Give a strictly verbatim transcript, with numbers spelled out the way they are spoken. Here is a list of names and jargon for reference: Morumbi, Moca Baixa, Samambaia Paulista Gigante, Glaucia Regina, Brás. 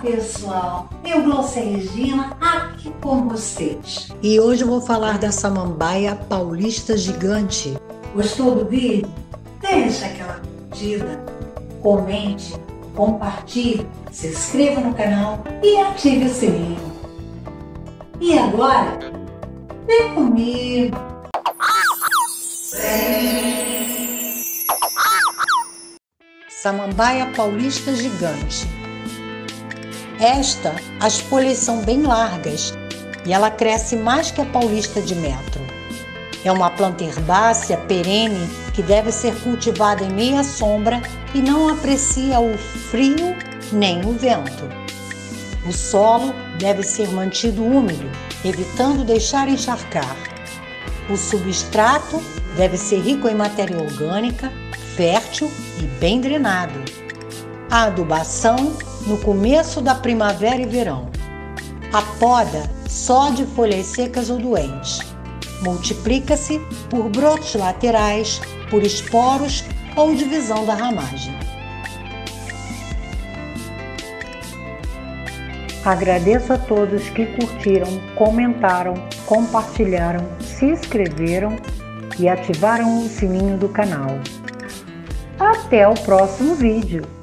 pessoal, eu, Glaucia Regina, aqui com vocês. E hoje eu vou falar da samambaia paulista gigante. Gostou do vídeo? Deixa aquela curtida, comente, compartilhe, se inscreva no canal e ative o sininho. E agora, vem comigo! Samambaia paulista gigante. Esta, as folhas são bem largas e ela cresce mais que a paulista de metro. É uma planta herbácea perene que deve ser cultivada em meia sombra e não aprecia o frio nem o vento. O solo deve ser mantido úmido, evitando deixar encharcar. O substrato deve ser rico em matéria orgânica, fértil e bem drenado. A adubação no começo da primavera e verão. A poda só de folhas secas ou doentes. Multiplica-se por brotos laterais, por esporos ou divisão da ramagem. Agradeço a todos que curtiram, comentaram, compartilharam, se inscreveram e ativaram o sininho do canal. Até o próximo vídeo!